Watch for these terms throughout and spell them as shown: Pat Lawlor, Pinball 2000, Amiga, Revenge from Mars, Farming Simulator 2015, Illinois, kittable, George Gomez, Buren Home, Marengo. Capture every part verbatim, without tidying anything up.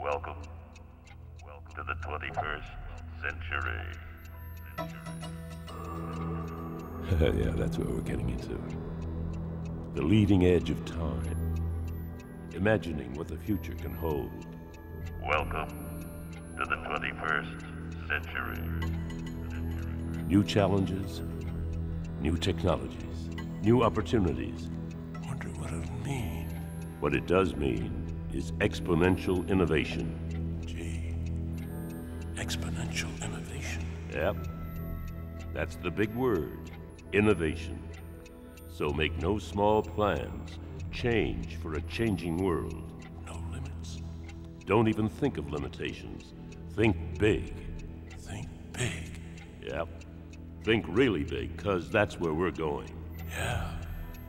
Welcome, welcome to the twenty-first century. century. Yeah, that's what we're getting into. The leading edge of time. Imagining what the future can hold. Welcome to the twenty-first century. New challenges, new technologies, new opportunities. Wonder what it'll mean. What it does mean is exponential innovation. Gee, exponential innovation. Yep, that's the big word, innovation. So make no small plans. Change for a changing world. No limits. Don't even think of limitations. Think big. Think big. Yep, think really big, because that's where we're going. Yeah.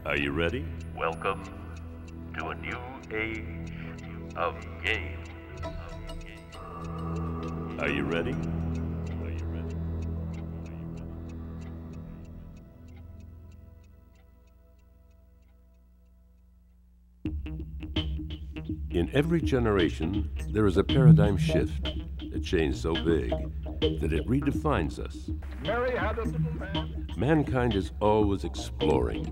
Are you ready? Welcome to a new age of game. Are you ready? Are you ready? In every generation, there is a paradigm shift, a change so big that it redefines us. Mary had a little man. Mankind is always exploring,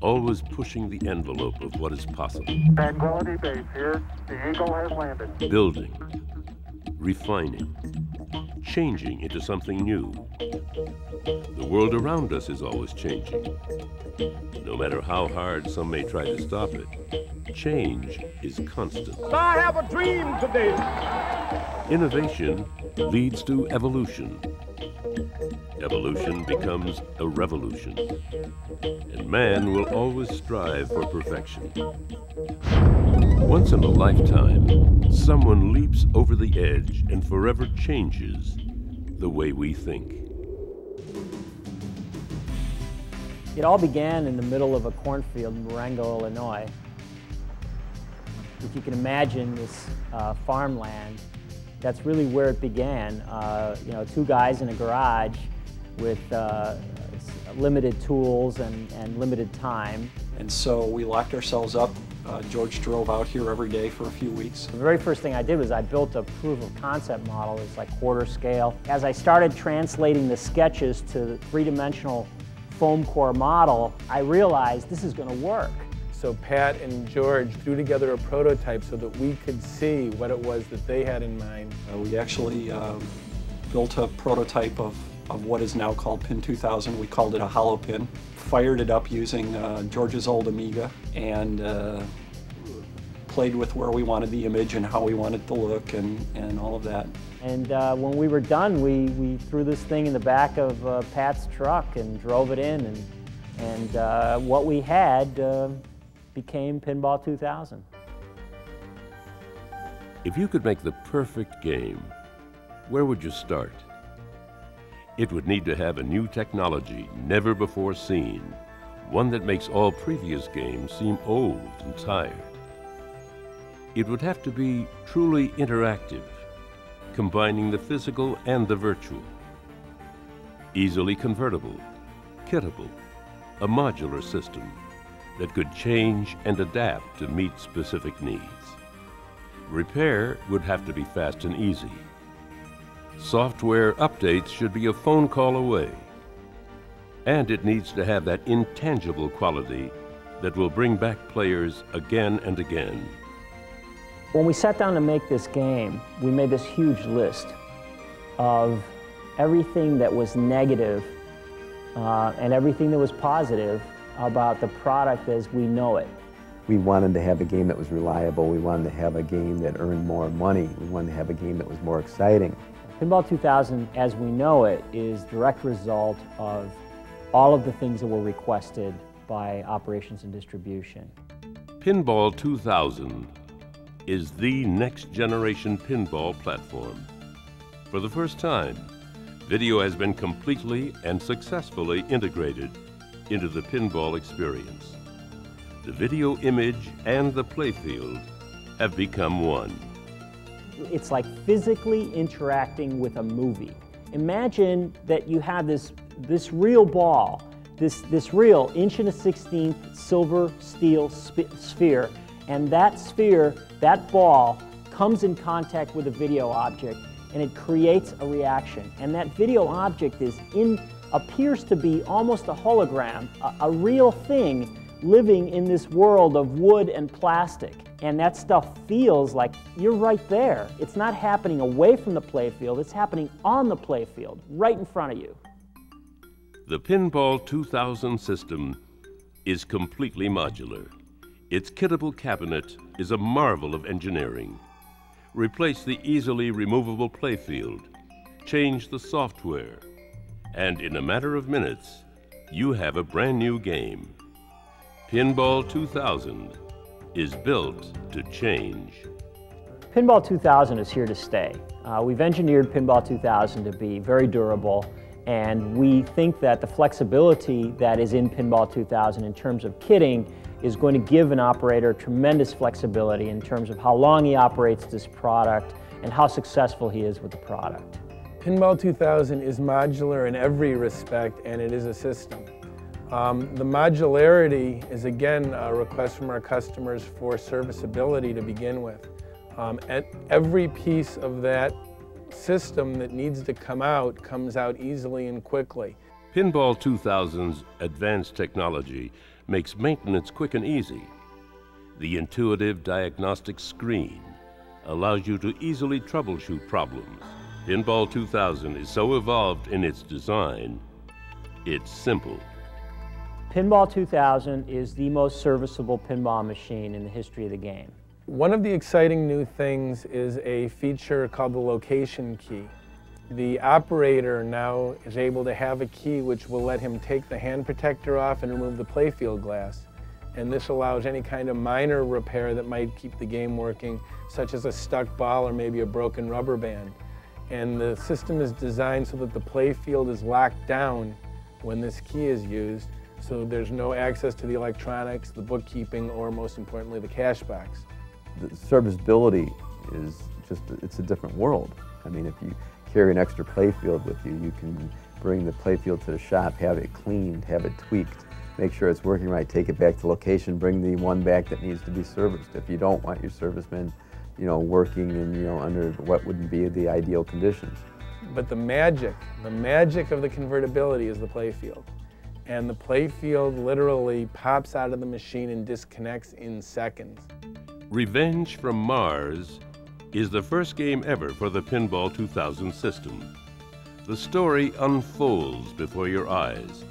always pushing the envelope of what is possible. Tranquility Base here. The Eagle has landed. Building, refining, changing into something new. The world around us is always changing. No matter how hard some may try to stop it, change is constant. I have a dream today. Innovation leads to evolution. Evolution becomes a revolution, and man will always strive for perfection. Once in a lifetime, someone leaps over the edge and forever changes the way we think. It all began in the middle of a cornfield in Marengo, Illinois. If you can imagine this uh, farmland, that's really where it began. Uh, you know, two guys in a garage with uh, limited tools and, and limited time. And so we locked ourselves up. Uh, George drove out here every day for a few weeks. The very first thing I did was I built a proof of concept model. It's like quarter scale. As I started translating the sketches to the three-dimensional foam core model, I realized this is gonna work. So Pat and George threw together a prototype so that we could see what it was that they had in mind. Uh, we actually uh, built a prototype of, of what is now called Pin two thousand. We called it a hollow pin. Fired it up using uh, George's old Amiga and uh, played with where we wanted the image and how we wanted it to look and, and all of that. And uh, when we were done, we, we threw this thing in the back of uh, Pat's truck and drove it in. And, and uh, what we had uh, became Pinball two thousand. If you could make the perfect game, where would you start? It would need to have a new technology never before seen, one that makes all previous games seem old and tired. It would have to be truly interactive, combining the physical and the virtual. Easily convertible, kittable, a modular system that could change and adapt to meet specific needs. Repair would have to be fast and easy. Software updates should be a phone call away. And it needs to have that intangible quality that will bring back players again and again. When we sat down to make this game, we made this huge list of everything that was negative uh, and everything that was positive about the product as we know it. We wanted to have a game that was reliable. We wanted to have a game that earned more money. We wanted to have a game that was more exciting. Pinball two thousand, as we know it, is direct result of all of the things that were requested by operations and distribution. Pinball two thousand is the next generation pinball platform. For the first time, video has been completely and successfully integrated into the pinball experience. The video image and the playfield have become one. It's like physically interacting with a movie. Imagine that you have this, this real ball, this, this real inch and a sixteenth silver steel sp sphere, and that sphere, that ball, comes in contact with a video object and it creates a reaction. And that video object is in, appears to be almost a hologram, a, a real thing living in this world of wood and plastic. And that stuff feels like you're right there. It's not happening away from the playfield, it's happening on the playfield, right in front of you. The Pinball two thousand system is completely modular. Its kittable cabinet is a marvel of engineering. Replace the easily removable playfield, change the software, and in a matter of minutes, you have a brand new game. Pinball two thousand is built to change. Pinball two thousand is here to stay. Uh, we've engineered Pinball two thousand to be very durable, and we think that the flexibility that is in Pinball two thousand in terms of kitting is going to give an operator tremendous flexibility in terms of how long he operates this product and how successful he is with the product. Pinball two thousand is modular in every respect, and it is a system. Um, the modularity is again a request from our customers for serviceability to begin with. Um, and every piece of that system that needs to come out comes out easily and quickly. Pinball two thousand's advanced technology makes maintenance quick and easy. The intuitive diagnostic screen allows you to easily troubleshoot problems. Pinball two thousand is so evolved in its design, it's simple. Pinball two thousand is the most serviceable pinball machine in the history of the game. One of the exciting new things is a feature called the location key. The operator now is able to have a key which will let him take the hand protector off and remove the playfield glass. And this allows any kind of minor repair that might keep the game working, such as a stuck ball or maybe a broken rubber band. And the system is designed so that the playfield is locked down when this key is used, so there's no access to the electronics, the bookkeeping, or most importantly, the cash box. The serviceability is just, it's a different world. I mean, if you carry an extra playfield with you, you can bring the playfield to the shop, have it cleaned, have it tweaked, make sure it's working right, take it back to location, bring the one back that needs to be serviced. If you don't want your servicemen, you know, working and, you know, under what wouldn't be the ideal conditions. But the magic, the magic of the convertibility is the playfield. And the playfield literally pops out of the machine and disconnects in seconds. Revenge from Mars is the first game ever for the Pinball two thousand system. The story unfolds before your eyes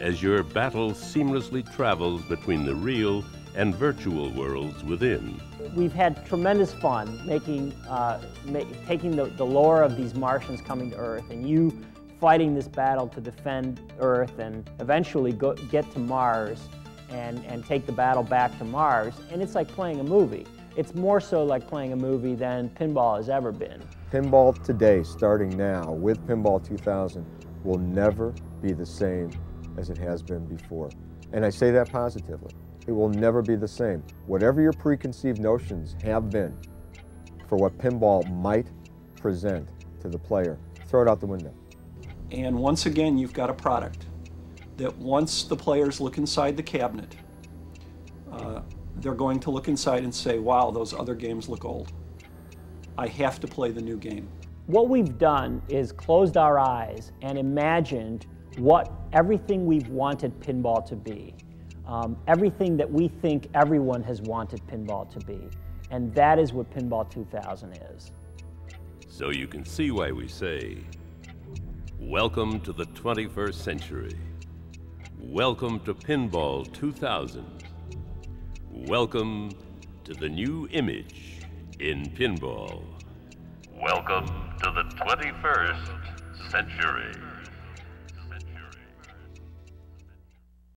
as your battle seamlessly travels between the real and virtual worlds within. We've had tremendous fun making, uh, make, taking the, the lore of these Martians coming to Earth and you fighting this battle to defend Earth and eventually go, get to Mars and, and take the battle back to Mars. And it's like playing a movie. It's more so like playing a movie than pinball has ever been. Pinball today, starting now with Pinball two thousand, will never be the same as it has been before. And I say that positively. It will never be the same. Whatever your preconceived notions have been for what pinball might present to the player, throw it out the window. And once again, you've got a product that once the players look inside the cabinet, uh, they're going to look inside and say, wow, those other games look old. I have to play the new game. What we've done is closed our eyes and imagined what everything we've wanted pinball to be. Um, everything that we think everyone has wanted pinball to be. And that is what Pinball two thousand is. So you can see why we say, welcome to the twenty-first century. Welcome to Pinball two thousand. Welcome to the new image in pinball. Welcome to the twenty-first century.